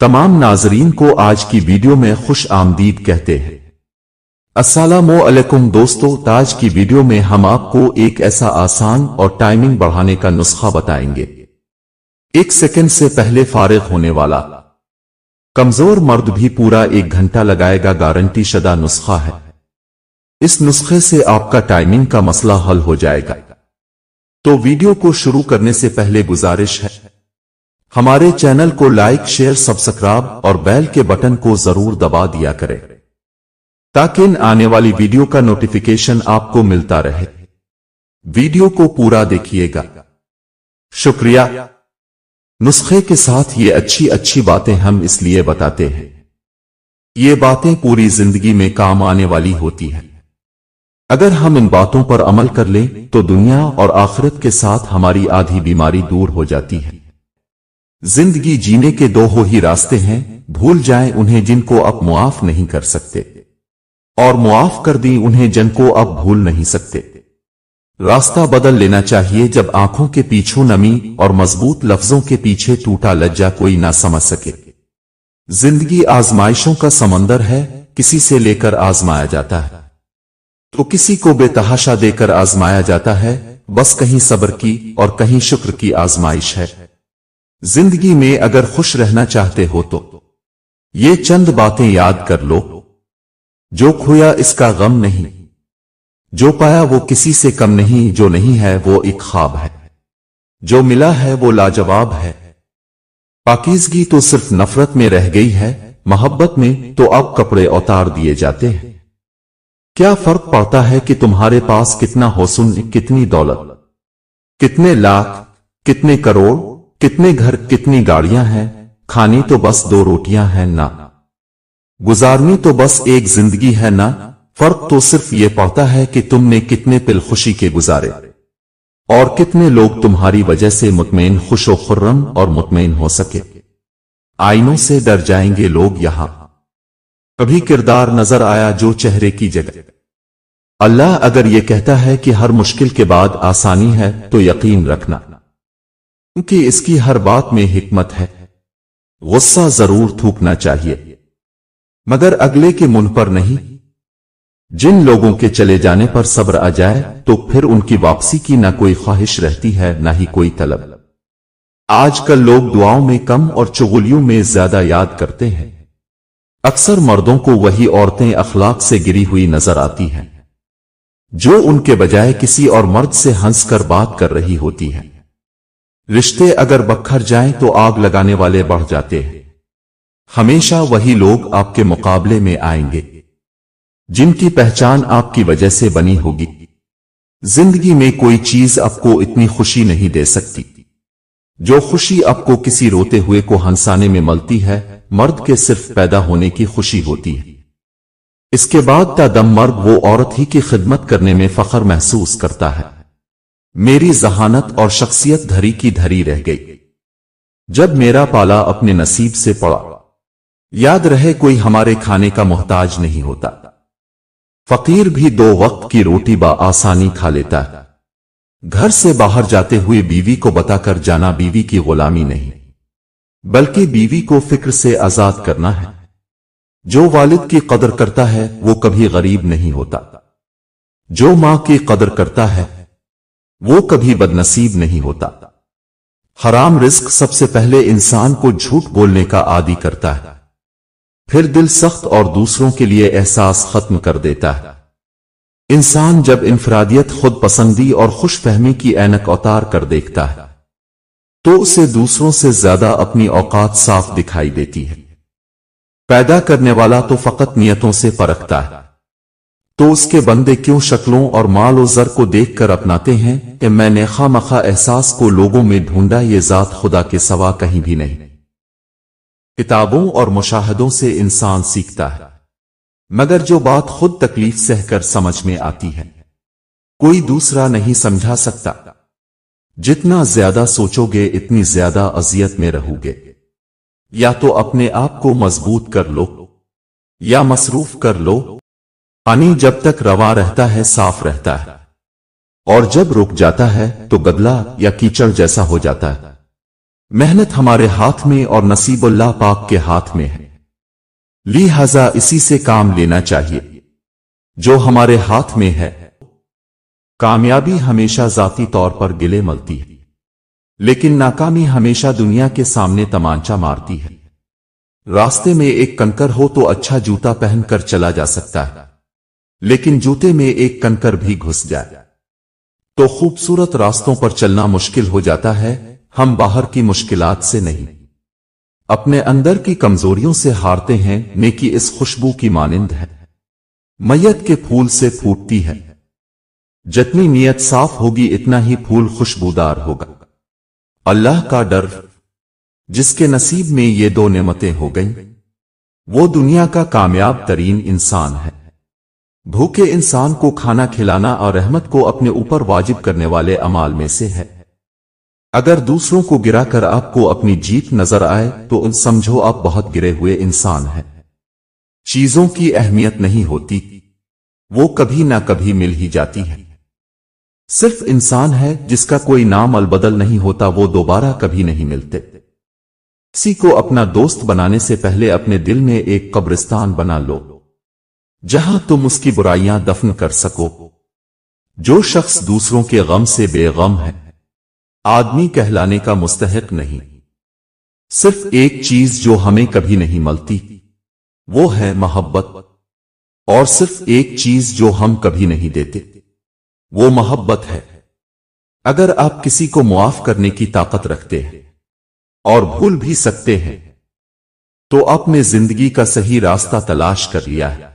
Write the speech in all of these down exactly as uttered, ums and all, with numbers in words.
तमाम नाजरीन को आज की वीडियो में खुश आमदीद कहते हैं। अस्सलामो अलैकुम दोस्तों, आज की वीडियो में हम आपको एक ऐसा आसान और टाइमिंग बढ़ाने का नुस्खा बताएंगे एक सेकंड से पहले फारिग होने वाला। कमजोर मर्द भी पूरा एक घंटा लगाएगा, गारंटी शदा नुस्खा है। इस नुस्खे से आपका टाइमिंग का मसला हल हो जाएगा। तो वीडियो को शुरू करने से पहले गुजारिश है, हमारे चैनल को लाइक, शेयर, सब्सक्राइब और बेल के बटन को जरूर दबा दिया करें ताकि इन आने वाली वीडियो का नोटिफिकेशन आपको मिलता रहे। वीडियो को पूरा देखिएगा, शुक्रिया। नुस्खे के साथ ये अच्छी अच्छी बातें हम इसलिए बताते हैं, ये बातें पूरी जिंदगी में काम आने वाली होती हैं। अगर हम इन बातों पर अमल कर लें तो दुनिया और आखिरत के साथ हमारी आधी बीमारी दूर हो जाती है। जिंदगी जीने के दो हो ही रास्ते हैं, भूल जाएं उन्हें जिनको आप मुआफ नहीं कर सकते, और मुआफ कर दी उन्हें जिनको आप भूल नहीं सकते। रास्ता बदल लेना चाहिए। जब आंखों के पीछे नमी और मजबूत लफ्जों के पीछे टूटा लज्जा कोई ना समझ सके। जिंदगी आजमाइशों का समंदर है, किसी से लेकर आजमाया जाता है तो किसी को बेतहाशा देकर आजमाया जाता है। बस कहीं सब्र की और कहीं शुक्र की आजमाइश है। जिंदगी में अगर खुश रहना चाहते हो तो ये चंद बातें याद कर लो। जो खोया इसका गम नहीं, जो पाया वो किसी से कम नहीं, जो नहीं है वो एक ख्वाब है, जो मिला है वो लाजवाब है। पाकीज़गी तो सिर्फ नफरत में रह गई है, मोहब्बत में तो अब कपड़े उतार दिए जाते हैं। क्या फर्क पड़ता है कि तुम्हारे पास कितना हुस्न, कितनी दौलत, कितने लाख, कितने करोड़, कितने घर, कितनी गाड़ियां हैं। खानी तो बस दो रोटियां हैं ना, गुजारनी तो बस एक जिंदगी है ना। फर्क तो सिर्फ ये पड़ता है कि तुमने कितने पल खुशी के गुजारे और कितने लोग तुम्हारी वजह से मुतमईन, खुशो खुर्रम और मुतमईन हो सके। आईनों से डर जाएंगे लोग, यहां कभी किरदार नजर आया जो चेहरे की जगह। अल्लाह अगर ये कहता है कि हर मुश्किल के बाद आसानी है तो यकीन रखना क्योंकि इसकी हर बात में हिकमत है। गुस्सा जरूर थूकना चाहिए मगर अगले के मुंह पर नहीं। जिन लोगों के चले जाने पर सब्र आ जाए तो फिर उनकी वापसी की ना कोई ख्वाहिश रहती है ना ही कोई तलब। आजकल लोग दुआओं में कम और चुगलियों में ज्यादा याद करते हैं। अक्सर मर्दों को वही औरतें अखलाक से गिरी हुई नजर आती हैं जो उनके बजाय किसी और मर्द से हंसकर बात कर रही होती हैं। रिश्ते अगर बिखर जाएं तो आग लगाने वाले बढ़ जाते हैं। हमेशा वही लोग आपके मुकाबले में आएंगे जिनकी पहचान आपकी वजह से बनी होगी। जिंदगी में कोई चीज आपको इतनी खुशी नहीं दे सकती। जो खुशी आपको किसी रोते हुए को हंसाने में मिलती है, मर्द के सिर्फ पैदा होने की खुशी होती है। इसके बाद ता दम मर्द वो औरत ही की खिदमत करने में फख्र महसूस करता है। मेरी जहानत और शख्सियत धरी की धरी रह गई, जब मेरा पाला अपने नसीब से पड़ा। याद रहे, कोई हमारे खाने का मोहताज नहीं होता। फकीर भी दो वक्त की रोटी बा आसानी खा लेता है। घर से बाहर जाते हुए बीवी को बताकर जाना बीवी की गुलामी नहीं, बल्कि बीवी को फिक्र से आजाद करना है। जो वालिद की कदर करता है वो कभी गरीब नहीं होता। जो मां की कदर करता है वो कभी बदनसीब नहीं होता। हराम रिस्क सबसे पहले इंसान को झूठ बोलने का आदी करता है, फिर दिल सख्त और दूसरों के लिए एहसास खत्म कर देता है। इंसान जब इंफरादियत, खुद पसंदी और खुशफहमी की ऐनक उतार कर देखता है तो उसे दूसरों से ज्यादा अपनी औकात साफ दिखाई देती है। पैदा करने वाला तो फकत नियतों से परखता है, तो उसके बंदे क्यों शक्लों और माल और जर को देखकर अपनाते हैं कि मैंने खामखा एहसास को लोगों में ढूंढा, ये जात खुदा के सवा कहीं भी नहीं। किताबों और मुशाहदों से इंसान सीखता है मगर जो बात खुद तकलीफ सहकर समझ में आती है कोई दूसरा नहीं समझा सकता। जितना ज्यादा सोचोगे इतनी ज्यादा अजियत में रहोगे। या तो अपने आप को मजबूत कर लो या मसरूफ कर लो। पानी जब तक रवा रहता है साफ रहता है, और जब रुक जाता है तो गदला या कीचड़ जैसा हो जाता है। मेहनत हमारे हाथ में और नसीब अल्लाह पाक के हाथ में है, लिहाजा इसी से काम लेना चाहिए जो हमारे हाथ में है। कामयाबी हमेशा जाती तौर पर गिले मलती है, लेकिन नाकामी हमेशा दुनिया के सामने तमांचा मारती है। रास्ते में एक कंकर हो तो अच्छा जूता पहनकर चला जा सकता है, लेकिन जूते में एक कंकर भी घुस जाए तो खूबसूरत रास्तों पर चलना मुश्किल हो जाता है। हम बाहर की मुश्किलात से नहीं, अपने अंदर की कमजोरियों से हारते हैं। नेकी इस खुशबू की मानिंद है, मयत के फूल से फूटती है। जितनी नीयत साफ होगी इतना ही फूल खुशबूदार होगा। अल्लाह का डर, जिसके नसीब में ये दो नेमतें हो गईं, वो दुनिया का कामयाब तरीन इंसान है। भूखे इंसान को खाना खिलाना और रहमत को अपने ऊपर वाजिब करने वाले अमाल में से है। अगर दूसरों को गिराकर आपको अपनी जीत नजर आए तो समझो आप बहुत गिरे हुए इंसान हैं। चीजों की अहमियत नहीं होती, वो कभी ना कभी मिल ही जाती है। सिर्फ इंसान है जिसका कोई नाम अलबदल नहीं होता, वो दोबारा कभी नहीं मिलते। किसी को अपना दोस्त बनाने से पहले अपने दिल में एक कब्रिस्तान बना लो, जहां तुम उसकी बुराइयां दफन कर सको। जो शख्स दूसरों के गम से बेगम है, आदमी कहलाने का मुस्तहिक नहीं। सिर्फ एक चीज जो हमें कभी नहीं मिलती वो है मोहब्बत, और सिर्फ एक चीज जो हम कभी नहीं देते वो मोहब्बत है। अगर आप किसी को मुआफ करने की ताकत रखते हैं और भूल भी सकते हैं तो आपने जिंदगी का सही रास्ता तलाश कर लिया है।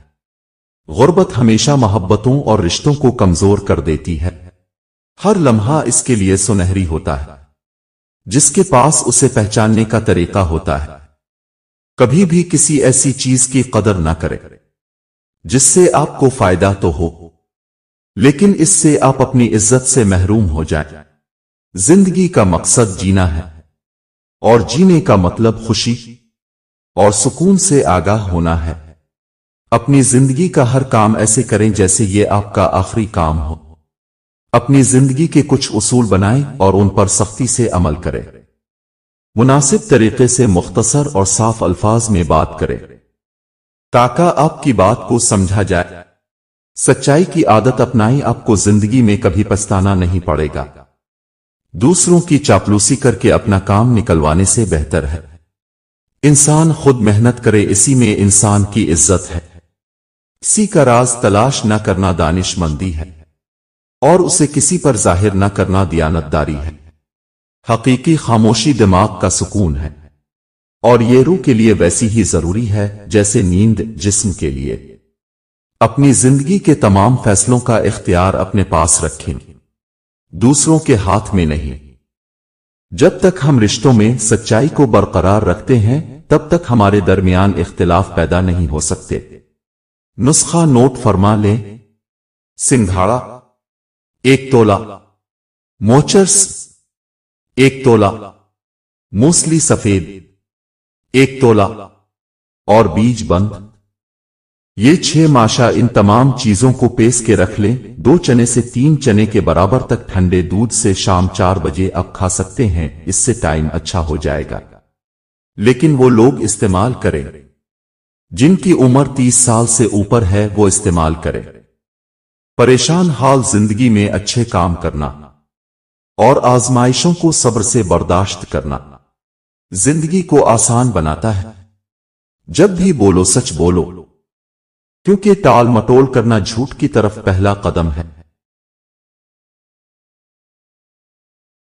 गुर्बत हमेशा मोहब्बतों और रिश्तों को कमजोर कर देती है। हर लम्हा इसके लिए सुनहरी होता है जिसके पास उसे पहचानने का तरीका होता है। कभी भी किसी ऐसी चीज की कदर ना करें जिससे आपको फायदा तो हो लेकिन इससे आप अपनी इज्जत से महरूम हो जाएं। जिंदगी का मकसद जीना है और जीने का मतलब खुशी और सुकून से आगाह होना है। अपनी जिंदगी का हर काम ऐसे करें जैसे ये आपका आखिरी काम हो। अपनी जिंदगी के कुछ उसूल बनाएं और उन पर सख्ती से अमल करें। मुनासिब तरीके से मुख्तसर और साफ अल्फाज में बात करें ताकि आपकी बात को समझा जाए। सच्चाई की आदत अपनाएं, आपको जिंदगी में कभी पछताना नहीं पड़ेगा। दूसरों की चापलूसी करके अपना काम निकलवाने से बेहतर है इंसान खुद मेहनत करे, इसी में इंसान की इज्जत है। किसी का राज तलाश न करना दानिशमंदी है और उसे किसी पर जाहिर न करना दियानतदारी है। हकीकी खामोशी दिमाग का सुकून है और ये रूह के लिए वैसी ही जरूरी है जैसे नींद जिस्म के लिए। अपनी जिंदगी के तमाम फैसलों का इख्तियार अपने पास रखें, दूसरों के हाथ में नहीं। जब तक हम रिश्तों में सच्चाई को बरकरार रखते हैं तब तक हमारे दरमियान इख्तिलाफ पैदा नहीं हो सकते। नुस्खा नोट फरमा लें। सिंघाड़ा एक तोला, मोचर्स एक तोला, मूसली सफेद एक तोला और बीज बंद, ये छह माशा। इन तमाम चीजों को पेस के रख लें। दो चने से तीन चने के बराबर तक ठंडे दूध से शाम चार बजे आप खा सकते हैं, इससे टाइम अच्छा हो जाएगा। लेकिन वो लोग इस्तेमाल करें जिनकी उम्र तीस साल से ऊपर है, वो इस्तेमाल करें। परेशान हाल जिंदगी में अच्छे काम करना और आजमाइशों को सब्र से बर्दाश्त करना जिंदगी को आसान बनाता है। जब भी बोलो सच बोलो, क्योंकि टाल मटोल करना झूठ की तरफ पहला कदम है।